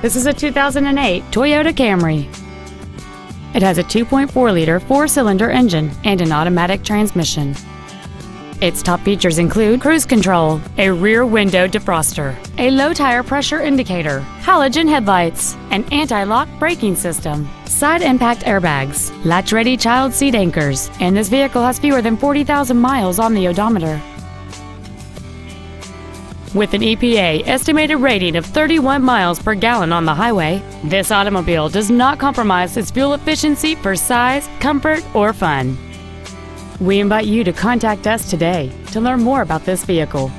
This is a 2008 Toyota Camry. It has a 2.4-liter four-cylinder engine and an automatic transmission. Its top features include cruise control, a rear window defroster, a low tire pressure indicator, halogen headlights, an anti-lock braking system, side impact airbags, latch-ready child seat anchors, and this vehicle has fewer than 40,000 miles on the odometer. With an EPA estimated rating of 31 miles per gallon on the highway, this automobile does not compromise its fuel efficiency for size, comfort, or fun. We invite you to contact us today to learn more about this vehicle.